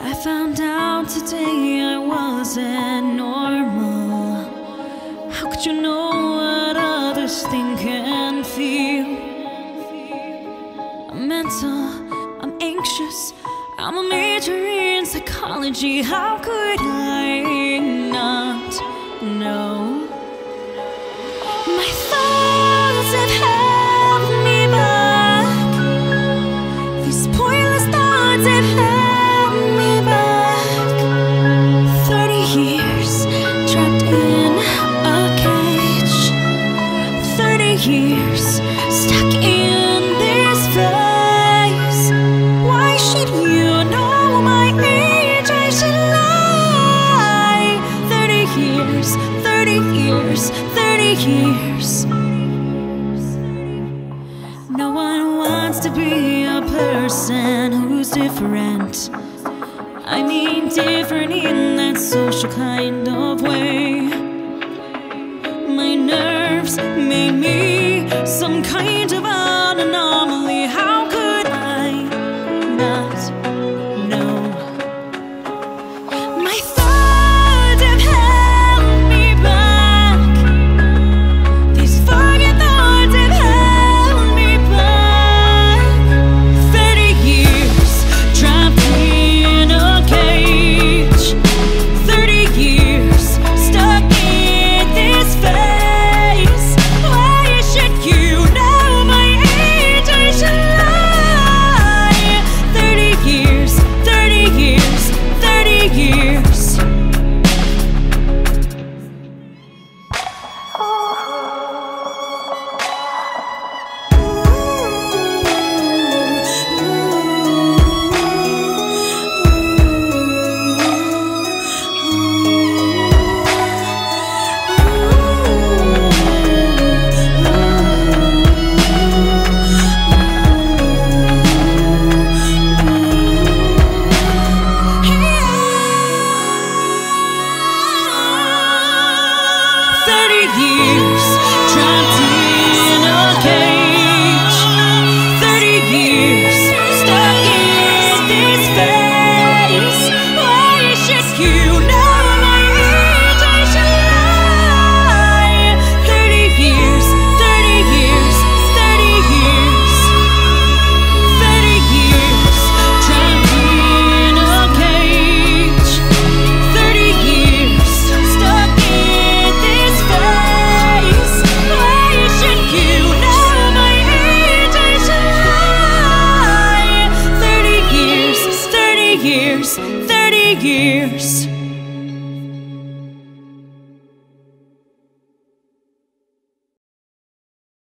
I found out today I wasn't normal. How could you know what others think and feel? I'm mental, I'm anxious, I'm a major in psychology. How could I not know? My thoughts have held me back. These pointless thoughts have held me back. 30 years trapped in a cage. 30 years stuck in this phase. Why should you know my age? I should lie. 30 years, 30 years, 30 years. No one wants to be a person who's different. I mean different in that social kind of way. My nerves made me some kind of an anomaly. How could I not know? My thoughts have held me back. These fucking thoughts have held me back. 30 years trapped in a cage. 30 years stuck in this phase. Why should you know my age? I should lie. 30 years, 30 years, 30 years. Years, 30 years.